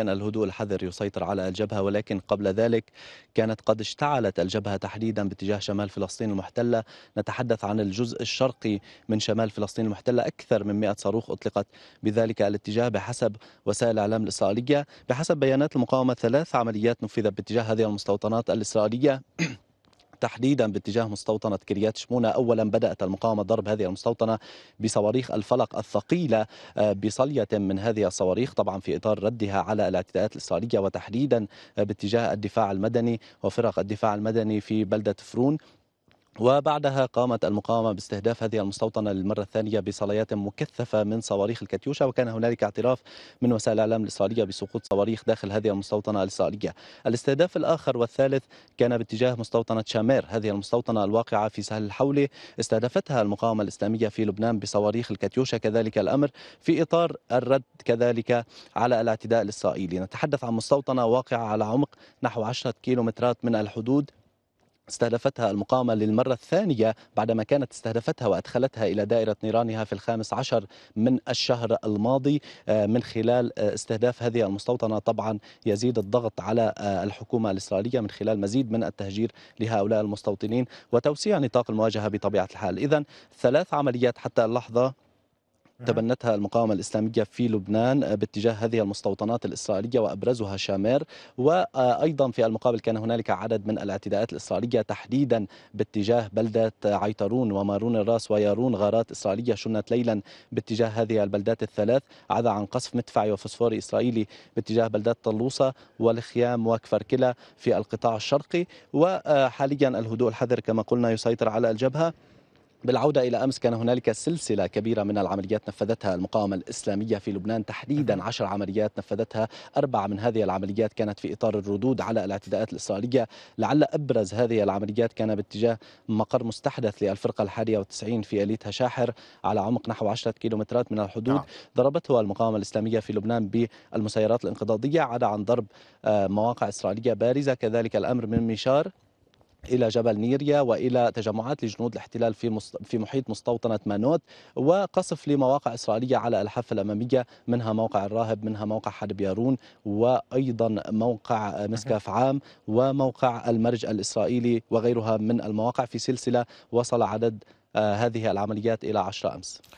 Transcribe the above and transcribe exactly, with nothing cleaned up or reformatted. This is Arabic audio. الهدوء الحذر يسيطر على الجبهة، ولكن قبل ذلك كانت قد اشتعلت الجبهة تحديدا باتجاه شمال فلسطين المحتلة. نتحدث عن الجزء الشرقي من شمال فلسطين المحتلة. أكثر من مئة صاروخ أطلقت بذلك الاتجاه بحسب وسائل الإعلام الإسرائيلية. بحسب بيانات المقاومة ثلاث عمليات نفذت باتجاه هذه المستوطنات الإسرائيلية تحديدا باتجاه مستوطنة كريات شمونة. أولا بدأت المقاومة ضرب هذه المستوطنة بصواريخ الفلق الثقيلة بصلية من هذه الصواريخ، طبعا في إطار ردها على الاعتداءات الإسرائيلية وتحديدا باتجاه الدفاع المدني وفرق الدفاع المدني في بلدة فرون. وبعدها قامت المقاومة باستهداف هذه المستوطنة للمرة الثانية بصليات مكثفة من صواريخ الكاتيوشا، وكان هنالك اعتراف من وسائل الإعلام الإسرائيلية بسقوط صواريخ داخل هذه المستوطنة الإسرائيلية. الاستهداف الآخر والثالث كان باتجاه مستوطنة شامير، هذه المستوطنة الواقعة في سهل الحولي، استهدفتها المقاومة الإسلامية في لبنان بصواريخ الكاتيوشا كذلك الأمر في إطار الرد كذلك على الاعتداء الإسرائيلي. نتحدث عن مستوطنة واقعة على عمق نحو عشرة كيلومترات من الحدود، استهدفتها المقاومة للمرة الثانية بعدما كانت استهدفتها وأدخلتها إلى دائرة نيرانها في الخامس عشر من الشهر الماضي. من خلال استهداف هذه المستوطنة طبعا يزيد الضغط على الحكومة الإسرائيلية من خلال مزيد من التهجير لهؤلاء المستوطنين وتوسيع نطاق المواجهة بطبيعة الحال. إذن ثلاث عمليات حتى اللحظة تبنتها المقاومة الإسلامية في لبنان باتجاه هذه المستوطنات الإسرائيلية وأبرزها شامير. وأيضا في المقابل كان هنالك عدد من الاعتداءات الإسرائيلية تحديدا باتجاه بلدة عيترون ومارون الراس ويارون، غارات إسرائيلية شنت ليلا باتجاه هذه البلدات الثلاث، عدا عن قصف مدفعي وفسفوري إسرائيلي باتجاه بلدات طلوسة والخيام وكفر كلا في القطاع الشرقي. وحاليا الهدوء الحذر كما قلنا يسيطر على الجبهة. بالعودة إلى أمس كان هنالك سلسلة كبيرة من العمليات نفذتها المقاومة الإسلامية في لبنان، تحديدا عشر عمليات نفذتها، أربع من هذه العمليات كانت في إطار الردود على الاعتداءات الإسرائيلية. لعل أبرز هذه العمليات كان باتجاه مقر مستحدث للفرقة الحادية والتسعين في أليتها شاحر على عمق نحو عشرة كيلومترات من الحدود، ضربتها المقاومة الإسلامية في لبنان بالمسيرات الانقضاضية، عدا عن ضرب مواقع إسرائيلية بارزة كذلك الأمر من ميشار إلى جبل نيريا وإلى تجمعات لجنود الاحتلال في في محيط مستوطنة مانوت، وقصف لمواقع إسرائيلية على الحافة الأمامية، منها موقع الراهب، منها موقع حدب يارون، وأيضا موقع مسكاف عام وموقع المرج الإسرائيلي وغيرها من المواقع في سلسلة. وصل عدد هذه العمليات إلى عشرة أمس.